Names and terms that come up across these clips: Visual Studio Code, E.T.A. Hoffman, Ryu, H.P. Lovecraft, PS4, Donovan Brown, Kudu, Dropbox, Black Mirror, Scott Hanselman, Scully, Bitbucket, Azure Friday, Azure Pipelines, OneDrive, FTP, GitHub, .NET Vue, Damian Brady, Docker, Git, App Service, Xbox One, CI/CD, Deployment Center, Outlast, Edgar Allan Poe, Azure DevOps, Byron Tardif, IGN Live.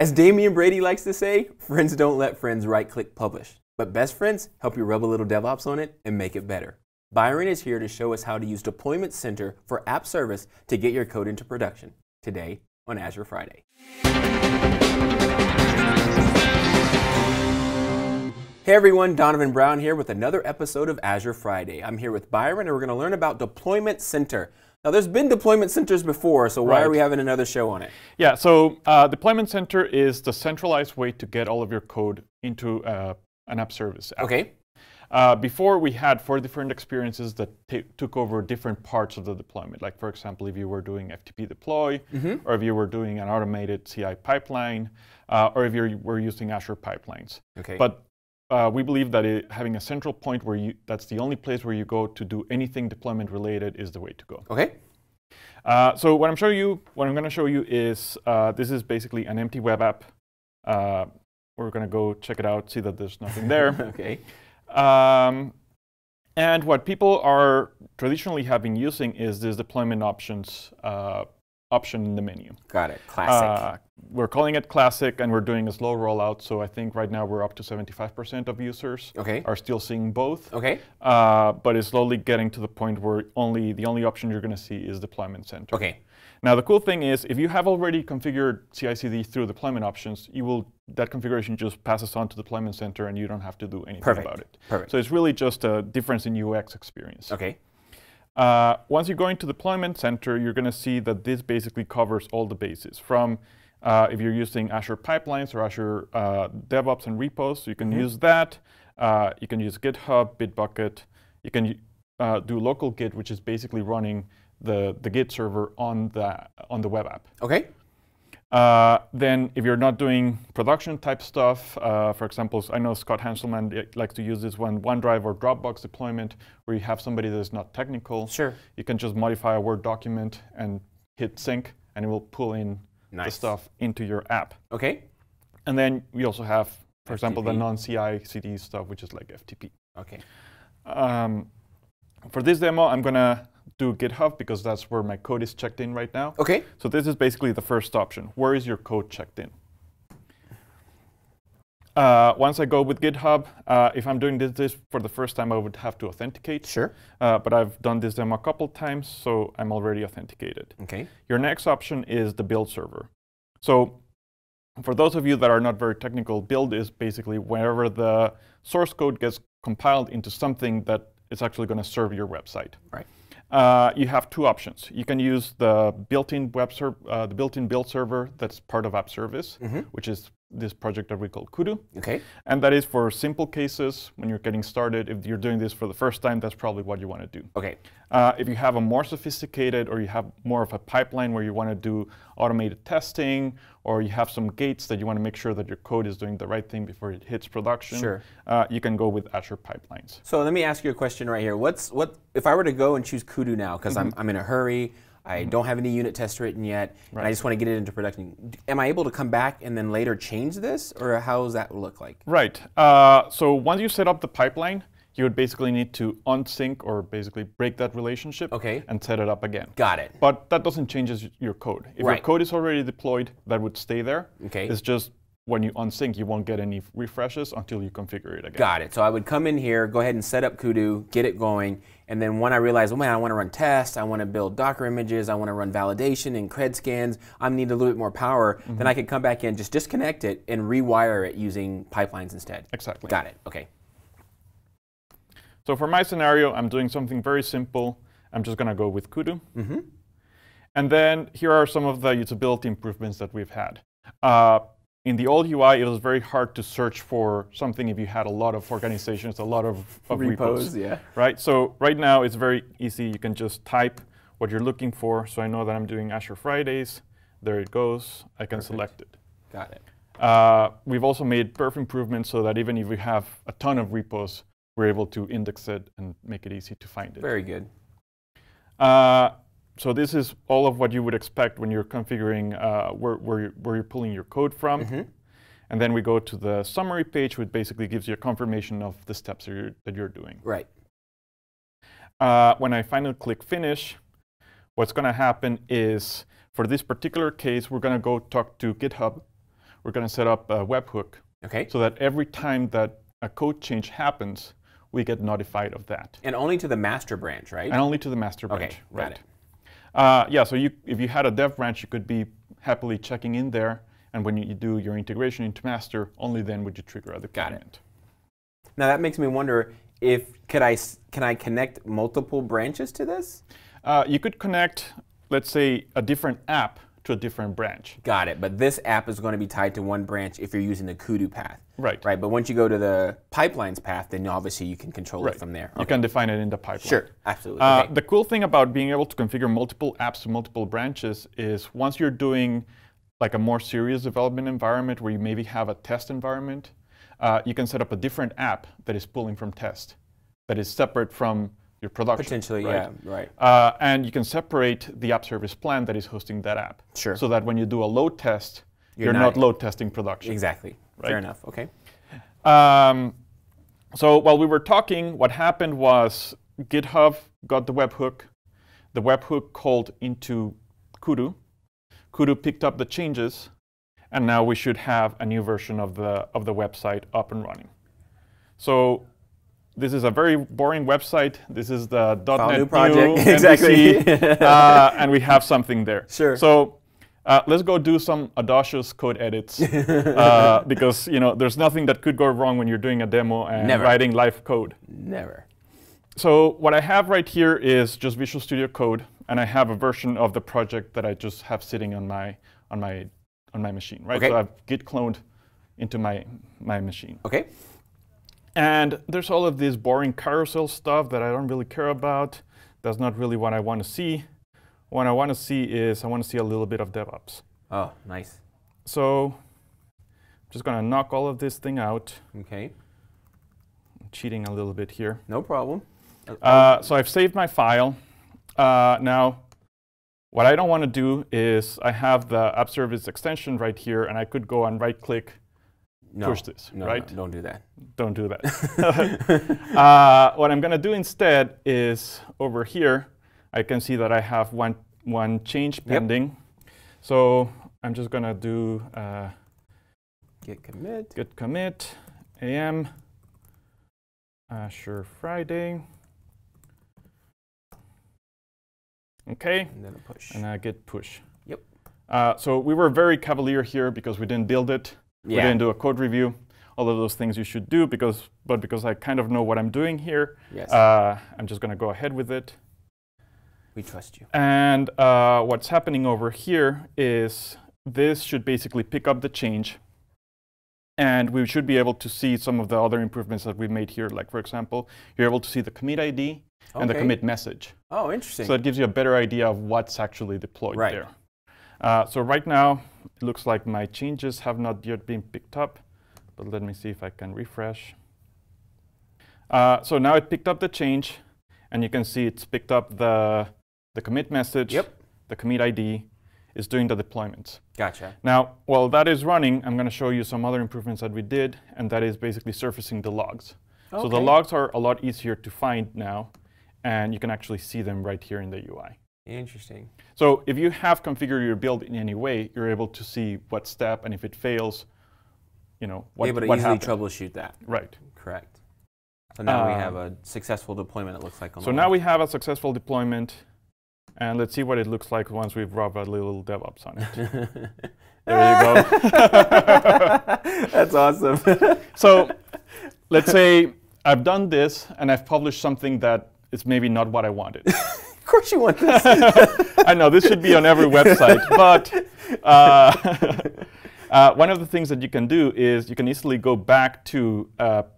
As Damian Brady likes to say, friends don't let friends right-click publish, but best friends help you rub a little DevOps on it and make it better. Byron is here to show us how to use Deployment Center for App Service to get your code into production, today on Azure Friday. Hey everyone, Donovan Brown here with another episode of Azure Friday. I'm here with Byron and we're going to learn about Deployment Center. Now, there's been deployment centers before, so why are we having another show on it? Yeah, so Deployment Center is the centralized way to get all of your code into an app service. Okay. Before, we had 4 different experiences that took over different parts of the deployment. Like, for example, if you were doing FTP deploy, or if you were doing an automated CI pipeline, or if you were using Azure Pipelines. Okay. But we believe that having a central point where that's the only place where you go to do anything deployment related is the way to go. Okay. So what I'm going to show you is this is basically an empty web app. We're going to go check it out, see that there's nothing there. Okay. And what people are traditionally using is this deployment options option in the menu. Got it. Classic. We're calling it classic, and we're doing a slow rollout. So I think right now we're up to 75% of users are still seeing both. Okay. But it's slowly getting to the point where the only option you're going to see is Deployment Center. Okay. Now the cool thing is, if you have already configured CI/CD through deployment options, that configuration just passes on to Deployment Center, and you don't have to do anything about it. Perfect. So it's really just a difference in UX experience. Okay. Once you go into Deployment Center, you're going to see that this basically covers all the bases. From if you're using Azure Pipelines or Azure DevOps and repos, so you can use that. You can use GitHub, Bitbucket. You can do local Git, which is basically running the Git server on the web app. Okay. Then, if you're not doing production type stuff, for example, I know Scott Hanselman likes to use this OneDrive or Dropbox deployment, where you have somebody that's not technical. Sure. You can just modify a Word document and hit sync, and it will pull in the stuff into your app. Okay. And then we also have, for example, the non-CI/CD stuff, which is like FTP. Okay. For this demo, I'm gonna do GitHub, because that's where my code is checked in right now. Okay. So this is basically the first option. Where is your code checked in? Once I go with GitHub, if I'm doing this for the first time, I would have to authenticate. Sure. But I've done this demo a couple times, so I'm already authenticated. Okay. Your next option is the build server. So for those of you that are not very technical, build is basically wherever the source code gets compiled into something that is actually going to serve your website. Right. You have 2 options. You can use the built-in build server that's part of App Service, which is this project that we call Kudu. Okay. And that is for simple cases when you're getting started. If you're doing this for the first time, that's probably what you want to do. Okay. If you have a more sophisticated, or you have more of a pipeline where you want to do automated testing, or you have some gates that you want to make sure that your code is doing the right thing before it hits production, sure, you can go with Azure Pipelines. So let me ask you a question right here. What if I were to go and choose Kudu now, because I'm in a hurry, I don't have any unit tests written yet, and I just want to get it into production. Am I able to come back and then later change this, or how does that look like? Right. So once you set up the pipeline, you would basically need to unsync, or basically break that relationship and set it up again. Got it. But that doesn't change your code. If your code is already deployed, that would stay there. Okay. It's just when you unsync, you won't get any refreshes until you configure it again. Got it. So I would come in here, go ahead and set up Kudu, get it going, and then when I realize, oh man, I want to run tests, I want to build Docker images, I want to run validation and cred scans, I need a little bit more power, then I could come back in, just disconnect it, and rewire it using pipelines instead. Exactly. Got it. Okay. So for my scenario, I'm doing something very simple. I'm just going to go with Kudu. And then here are some of the usability improvements that we've had. In the old UI, it was very hard to search for something if you had a lot of organizations, a lot of repos. Yeah. Right? So right now, it's very easy. You can just type what you're looking for. So I know that I'm doing Azure Fridays. There it goes. I can select it. Got it. We've also made perf improvements so that even if we have a ton of repos, we're able to index it and make it easy to find it. Very good. So this is all of what you would expect when you're configuring where you're pulling your code from. And then we go to the summary page, which basically gives you a confirmation of the steps that you're doing. Right. When I finally click Finish, what's going to happen is, for this particular case, we're going to go talk to GitHub. we're going to set up a webhook. Okay. So that every time that a code change happens, we get notified of that. And only to the master branch, right? And only to the master branch, okay, right? Got it. Yeah, so if you had a dev branch, you could be happily checking in there. And when you do your integration into master, only then would you trigger a deployment. Got it. Now that makes me wonder, if can I connect multiple branches to this? You could connect, let's say, a different app to a different branch. Got it. But this app is going to be tied to one branch if you're using the Kudu path. Right. Right. But once you go to the pipelines path, then obviously you can control it from there. Okay. You can define it in the pipeline. Sure. Absolutely. Okay. The cool thing about being able to configure multiple apps to multiple branches is once you're doing like a more serious development environment where you maybe have a test environment, you can set up a different app that is pulling from test, that is separate from your production. Potentially, right? Yeah, right. And you can separate the app service plan that is hosting that app. Sure. So that when you do a load test, you're not load testing production. Exactly. Right? Fair enough. Okay. So while we were talking, what happened was GitHub got the webhook called into Kudu. Kudu picked up the changes, and now we should have a new version of the website up and running. So this is a very boring website. This is the .NET Vue project. Exactly. And we have something there. Sure. So let's go do some audacious code edits, because there's nothing that could go wrong when you're doing a demo and writing live code. Never. So what I have right here is just Visual Studio Code, and I have a version of the project that I just have sitting on my machine. Right. Okay. So I've Git cloned into my machine. Okay. And there's all of this boring carousel stuff that I don't really care about. That's not really what I want to see. What I want to see is I want to see a little bit of DevOps. Oh, nice. So I'm just going to knock all of this thing out. OK. I'm cheating a little bit here. No problem. So I've saved my file. Now, what I don't want to do is I have the App Service extension right here, and I could go and right-click. No, push this, right? No, don't do that. Don't do that. What I'm going to do instead is over here, I can see that I have one change pending. Yep. So I'm just going to do git commit am Azure Friday. OK. And then a push. And I get push. Yep. So we were very cavalier here because we didn't build it. Yeah. We didn't do a code review, all of those things you should do, because I kind of know what I'm doing here, yes. I'm just going to go ahead with it. We trust you. And what's happening over here is this should basically pick up the change. And we should be able to see some of the other improvements that we've made here. Like, for example, you're able to see the commit ID and the commit message. Oh, interesting. So that gives you a better idea of what's actually deployed there. So right now, it looks like my changes have not yet been picked up. But let me see if I can refresh. So now it picked up the change. And you can see it's picked up the commit message, the commit ID, is doing the deployments. Gotcha. Now, while that is running, I'm going to show you some other improvements that we did. And that is basically surfacing the logs. Okay. So the logs are a lot easier to find now. And you can actually see them right here in the UI. Interesting. So if you have configured your build in any way, you're able to see what step, and if it fails, what happened. Able to easily troubleshoot that. Right. Correct. So now we have a successful deployment, it looks like. So now we have a successful deployment. And let's see what it looks like once we've rubbed a little DevOps on it. There you go. That's awesome. So let's say I've done this, and I've published something that is maybe not what I wanted. Of course you want this. I know, this should be on every website. But one of the things that you can do is you can easily go back to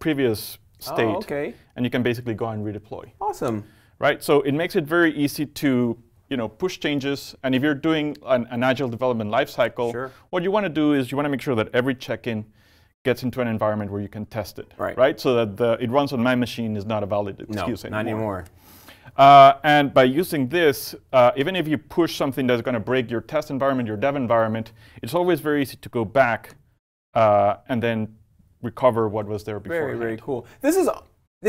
previous state. Oh, okay. And you can basically go and redeploy. Awesome. Right? So it makes it very easy to push changes. And if you're doing an agile development lifecycle, what you want to do is you want to make sure that every check-in gets into an environment where you can test it. Right. So that it runs on my machine is not a valid excuse anymore. Not anymore. And by using this, even if you push something that's going to break your test environment, your dev environment, it's always very easy to go back and then recover what was there before. Very, very cool. This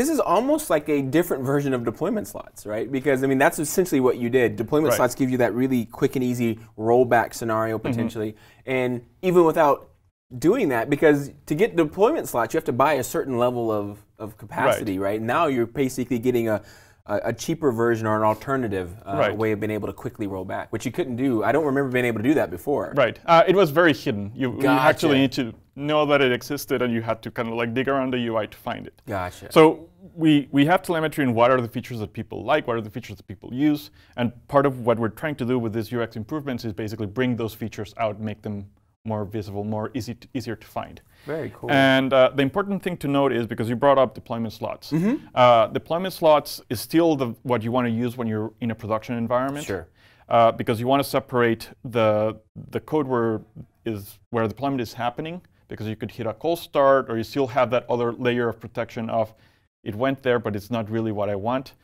is almost like a different version of deployment slots, right? Because, I mean, that's essentially what you did. Deployment slots give you that really quick and easy rollback scenario, potentially. And even without doing that, because to get deployment slots, you have to buy a certain level of capacity, right? Now you're basically getting a cheaper version or an alternative way of being able to quickly roll back, which you couldn't do. I don't remember being able to do that before. Right. It was very hidden. You actually need to know that it existed, and you had to kind of like dig around the UI to find it. Gotcha. So we have telemetry in what are the features that people like, what are the features that people use, and part of what we're trying to do with these UX improvements is basically bring those features out, make them more visible, more easier to find. Very cool. And the important thing to note is, because you brought up deployment slots, deployment slots is still what you want to use when you're in a production environment. Sure. Because you want to separate the code where deployment is happening, because you could hit a cold start, or you still have that other layer of protection of it went there, but it's not really what I want.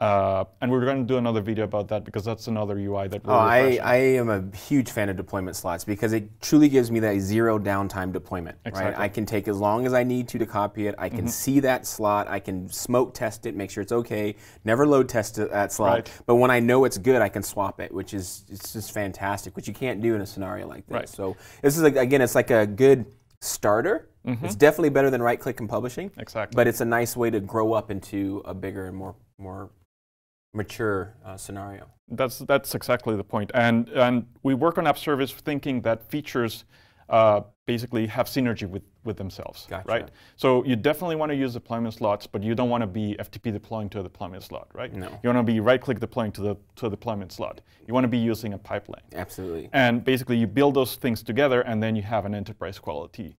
And we're going to do another video about that, because that's another UI that we're refreshing. I am a huge fan of deployment slots, because it truly gives me that zero downtime deployment. Exactly. Right? I can take as long as I need to copy it. I can see that slot. I can smoke test it, make sure it's OK, never load test that slot. Right. But when I know it's good, I can swap it, which is it's just fantastic, which you can't do in a scenario like this. Right. So this is, like, again, it's like a good starter. It's definitely better than right-click and publishing. Exactly. But it's a nice way to grow up into a bigger and more mature scenario. That's exactly the point. And we work on App Service thinking that features basically have synergy with themselves, right? So you definitely want to use deployment slots, but you don't want to be FTP deploying to a deployment slot, right? No. You want to be right-click deploying to a deployment slot. You want to be using a pipeline. Absolutely. And basically you build those things together, and then you have an enterprise quality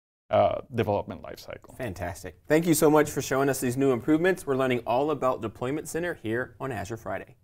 development lifecycle. Fantastic. Thank you so much for showing us these new improvements. We're learning all about Deployment Center here on Azure Friday.